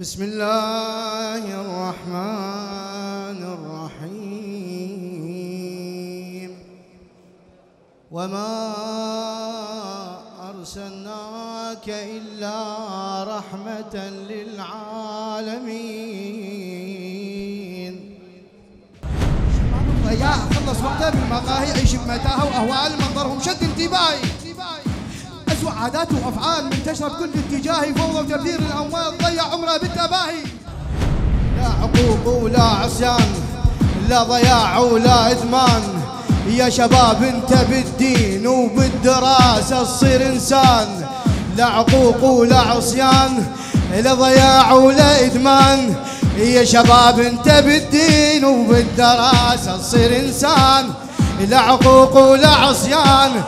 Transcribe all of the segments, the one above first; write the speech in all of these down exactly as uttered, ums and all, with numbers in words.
بسم الله الرحمن الرحيم وما أرسلناك إلا رحمة للعالمين. ضياع خلص وقته بالمقاهي، عيش بمتاهة وأهوال منظرهم شد انتباهي. أسوأ عادات وأفعال منتشرة بكل اتجاهي، فوضى وتبذير الأموال ضيع عمره بالتباهي. لا عقوق ولا عصيان، لا ضياع ولا إثمان، يا شباب أنت بالدين وبالدراسة تصير إنسان. لا عقوق ولا عصيان، لا ضياع ولا إثمان، يا شباب أنت بالدين وبالدراسة تصير إنسان. لا عقوق ولا عصيان،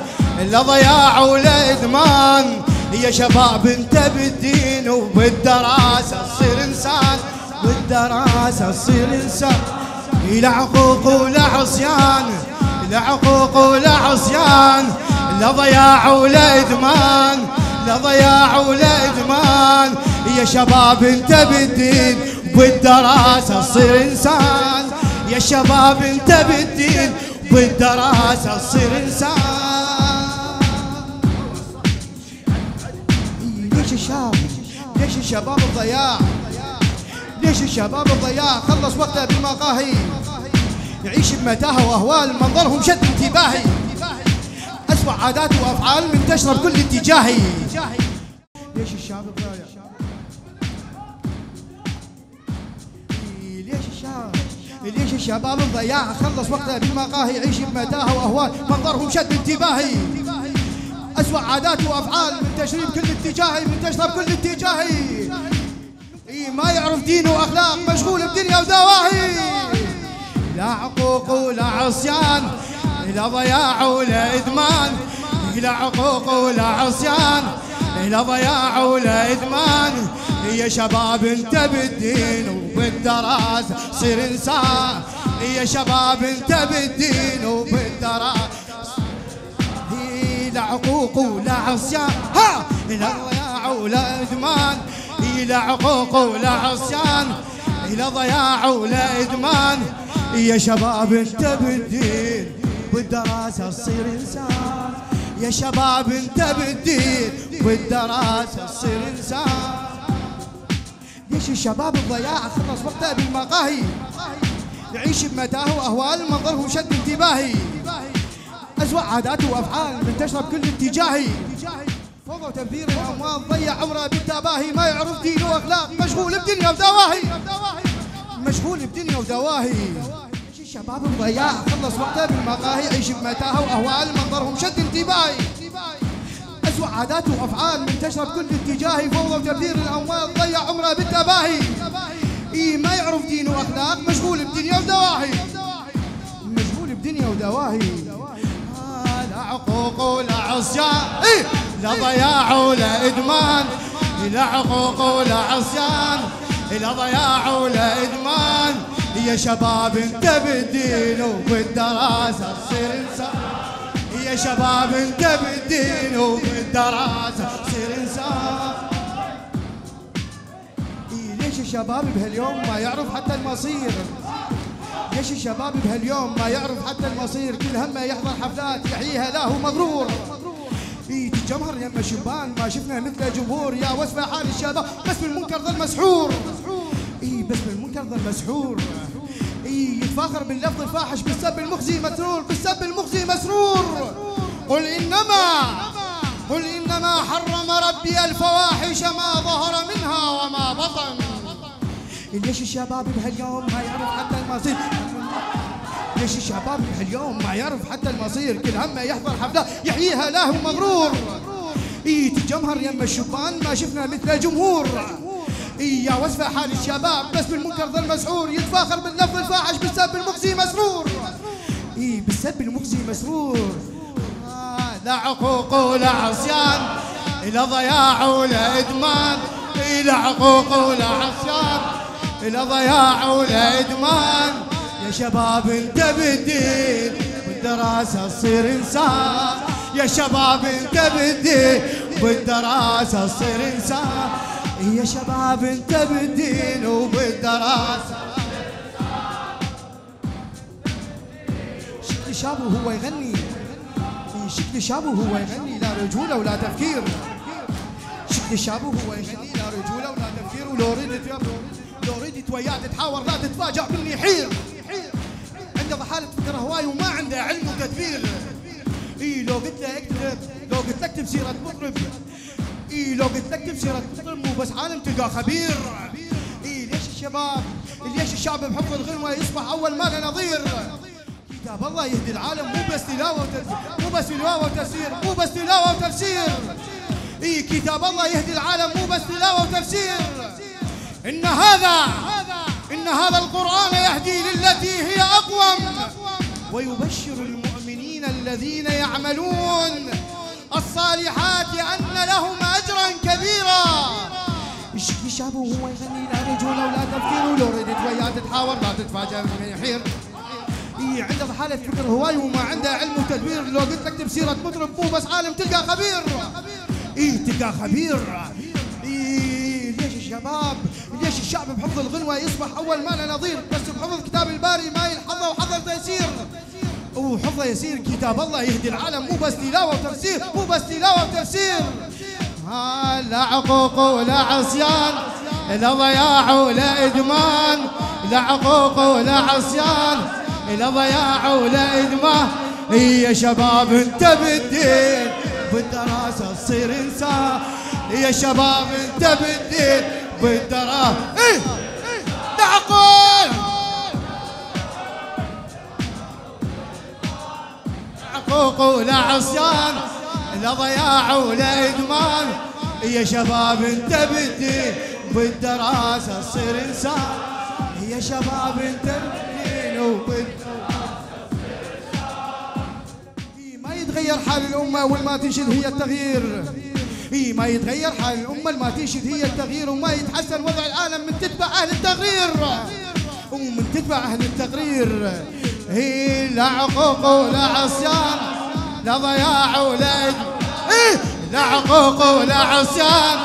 لا ضياع ولا إدمان، يا شباب انت بالدين وبالدراسة تصير إنسان، بالدراسة تصير إنسان. لا عقوق ولا عصيان، لا عقوق ولا عصيان، لا ضياع ولا إدمان، لا ضياع ولا إدمان، يا شباب انت بالدين وبالدراسة تصير إنسان، يا شباب انت بالدين وبالدراسة تصير إنسان. الشباب ليش الشباب الضياع، ليش الشباب الضياع خلص وقته بالمقاهي، يعيش بمتاهة وأهوال منظرهم شد انتباهي. أسوأ عادات وأفعال منتشرة بكل اتجاهي، ليش الشباب الضياع، ليش الشباب ليش الشباب الضياع خلص وقته بالمقاهي، يعيش بمتاهة وأهوال منظرهم شد انتباهي. أسوأ عادات وأفعال منتشرين بكل اتجاهي، منتشرة بكل اتجاهي، ما يعرف دين وأخلاق مشغول بدنيا ودواهي. لا عقوق ولا عصيان، لا ضياع ولا إدمان، لا عقوق ولا عصيان، لا ضياع ولا إدمان، يا شباب أنت بالدين وبالدراسة صير إنسان، يا شباب أنت بالدين وبالدراسة. لا عقوق ولا عصيان، ها لا ضياع ولا إدمان، لا عقوق ولا عصيان، لا ضياع ولا إدمان، يا شباب أنت بالدين والدراسة تصير إنسان، يا شباب أنت بالدين والدراسة تصير إنسان. ليش الشباب الضياع خلص وقته بالمقاهي، يعيش بمتاهة وأهوال منظرهم شد انتباهي. أسوأ عادات وأفعال منتشرة بكل اتجاهي، فوضى وتبذير الأموال ضيع عمره بالتباهي، ما يعرف دين وأخلاق مشغول بدنيا ودواهي، مشغول بدنيا ودواهي. ليش الشباب الضياع خلص وقته بالمقاهي، يعيش بمتاهة وأهوال منظرهم شد انتباهي. أسوأ عادات وأفعال منتشرة بكل اتجاهي، فوضى وتبذير الأموال ضيع عمره بالتباهي، إيه ما يعرف دين وأخلاق مشغول بدنيا ودواهي، مشغول بدنيا ودواهي. لا عقوق ولا عصيان، لا ضياع ولا إدمان، لا عقوق ولا عصيان، لا ضياع ولا إدمان، يا شباب أنت بالدين وبالدراسة تصير إنسان، يا شباب أنت بالدين وبالدراسة تصير إنسان. ليش الشباب بهاليوم ما يعرف حتى المصير، ليش الشباب بهاليوم ما يعرف حتى المصير، كل همه يحضر حفلات يحييها لا هو مغرور، يتجمهر يم شبان ما شفنا مثله جمهور، يا وصفه حال الشباب بس بالمنكر ظل مسحور، اي بس بالمنكر ظل مسحور، اي يتفاخر باللفظ الفاحش بالسب المخزي مسرور، بالسب المخزي مسرور. قل انما قل انما حرم ربي الفواحش ما ظهر منها وما بطن. ليش الشباب بهاليوم ما يعرف حتى المصير، ليش الشباب بهاليوم ما يعرف حتى المصير، كل همه يحضر حفلات يحييها لا هو مغرور، اي تجمهر يم الشبان ما شفنا مثله جمهور، اي يا وصفه حال الشباب بس بالمنكر ظل مسحور، يتفاخر باللفظ الفاحش بالسب المخزي مسرور، اي بالسب المخزي مسرور. آه لا عقوق ولا عصيان، لا ضياع ولا ادمان، لا عقوق ولا عصيان، لا ضياع ولا إدمان، يا شباب أنت بالدين والدراسة تصير إنسان، يا شباب أنت بالدين والدراسة تصير إنسان، يا شباب انت بالدين وبالدراسة شكلي شاب وهو يغني، شكلي شاب وهو يغني لا رجولة ولا تفكير، شكلي شاب وهو يغني لا رجولة ولا تفكير، ولو ردت لو ردت وياه تتحاور لا تتفاجأ مني حير، عنده ضحالة فكرة هواي وما عنده علم وتدبير، اي لو قلت له اكتب لو قلت له اكتب سيرة مطرب، اي لو قلت له اكتب سيرة مطرب مو بس عالم تلقاه خبير، اي ليش الشباب ليش الشعب بحب الغنوة يصبح أول ما له نظير؟ كتاب الله يهدي العالم مو بس تلاوة مو بس تلاوة وتفسير مو بس تلاوة وتفسير، اي كتاب الله يهدي العالم مو بس تلاوة وتفسير، إن هذا إن هذا القرآن يهدي للتي هي أقوم ويبشر المؤمنين الذين يعملون الصالحات أن لهم أجرا كبيرا. شكلي شاب وهو يغني لا رجولة ولا تفكير، ولو ردت وياه تتحاور لا تتفاجأ من يحير، إي عنده ضحالة فكر هواي وما عنده علم وتدبير، لو قلت لك تفسيرة مطرب مو بس عالم تلقى خبير، إي تلقى خبير. إي ليش الشباب ليش الشعب بحفظ الغنوة يصبح أول ما له نظير، بس بحفظ كتاب الباري ما ينحظى وحظه يسير، وحفظه يسير. كتاب الله يهدي العالم مو بس تلاوة وتفسير مو بس تلاوة وتفسير، ها لا عقوق ولا عصيان لا ضياع ولا إدمان، لا عقوق ولا عصيان لا ضياع ولا إدمان، يا شباب انت بالدين بالدراسة تصير إنسان، يا شباب انت بالدين بالدراسة إيه تعقل عقوق ولا عصيان لا ضياع ولا إدمان، يا شباب انت بالدين بالدراسة تصير إنسان، يا شباب انت بالدين وبالدراسة تصير إنسان. ما يتغير حال الأمة وما تنشد هي التغيير، إيه ما يتغير حال الأمة ما تنشد هي التغيير، وما يتحسن وضع العالم من تتبع أهل التغيير ومن تتبع أهل التغيير، هي لا عقوق ولا عصيان لا ضياع ولا إدمان، إيه لا عقوق ولا عصيان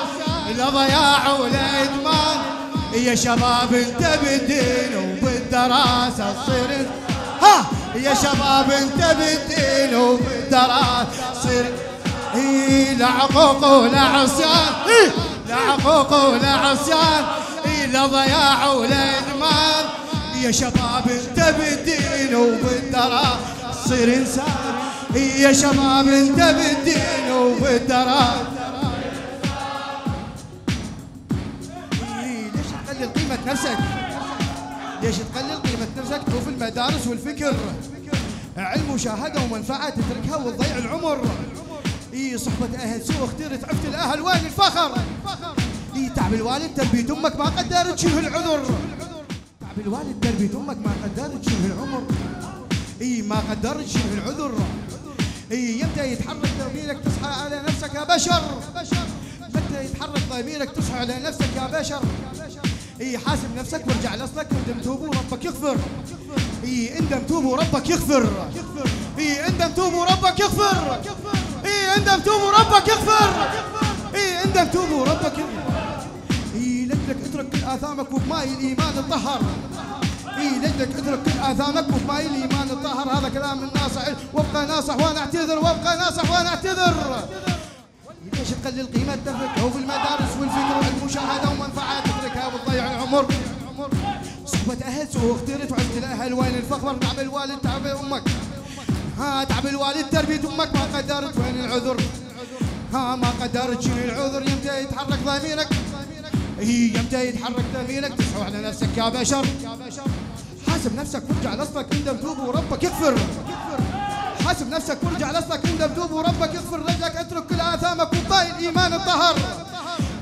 لا ضياع ولا إدمان، يا شباب أنت بالدين وبالدراسة تصير، ها يا شباب أنت بالدين وبالدراسة تصير، إيه لا عقوق ولا عصيان إيه لا عقوق ولا عصيان، إيه لا ضياع ولا إدمان، يا شباب أنت بالدين وبالدراسة تصير إنسان، إيه يا شباب أنت بالدين وبالدراسة تصير إنسان. إيه ليش تقلل قيمة نفسك؟ ليش تقلل قيمة نفسك؟ شوف المدارس والفكر علم وشهادة ومنفعة تتركها وتضيع العمر، اي صحبة اهل سوء اختيرت عفت الاهل وين الفخر، اي تعب الوالد تربية امك ما قدرت تشيله العذر، تعب الوالد تربية امك ما قدرت تشيله العمر، اي ما قدرت تشيله العذر، اي متى يتحرك ضميرك تصحى على نفسك يا بشر، متى يتحرك ضميرك تصحى على نفسك يا بشر، اي حاسب نفسك وارجع لاصلك، اندم توب وربك يغفر، اي اندم توب وربك يغفر، اي اندم توب وربك يغفر، إيه اندم توب وربك يغفر، إيه اندم توب وربك يغفر، إيه لجلك اترك كل آثامك وبماي الإيمان الطهر، إيه لجلك اترك كل آثامك وبماي الإيمان الطهر، هذا كلام الناصح وابقى ناصح وأنا أعتذر، وابقى ناصح وأنا أعتذر. ليش تقلل قيمة نفسك؟ هو في المدارس والفكر والمشاهدة ومنفعة تتركها وتضيع العمر، صحبة أهل سوء اخترت وعفت الأهل وين الفخر، تعب الوالد تعب أمك، ها تعب الوالد تربية امك ما قدرت وين العذر، ها ما قدرت شنو العذر، يمتى يتحرك ضميرك، هي يمتى يتحرك ضميرك تصحو على نفسك يا بشر، حاسب نفسك وارجع لاصلك، اندم توب وربك يغفر، حاسب نفسك وارجع لاصلك، اندم توب وربك يغفر، رجلك اترك كل اثامك وباي الايمان الطهر،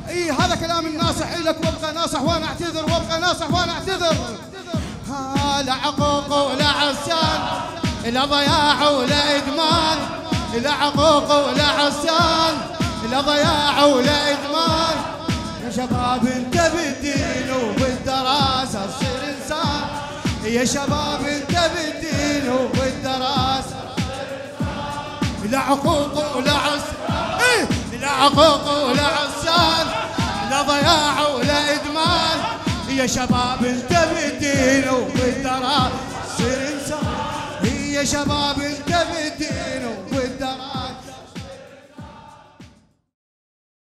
اي هذا كلام الناصح لك وابقى ناصح وانا اعتذر، وابقى ناصح وانا اعتذر، ها لا عقوق ولا عصيان لا ضياع ولا إدمان، لا عقوق ولا عصيان لا ضياع ولا إدمان، يا شباب أنت بالدين وبالدراسة تصير إنسان، يا شباب أنت بالدين وبالدراسة تصير إنسان، لا عقوق ولا عصيان لا عقوق ولا عصيان لا ضياع ولا إدمان. يا شباب التفتين وبالدرا تصير إنسان. يا شباب التفتين وبالدرا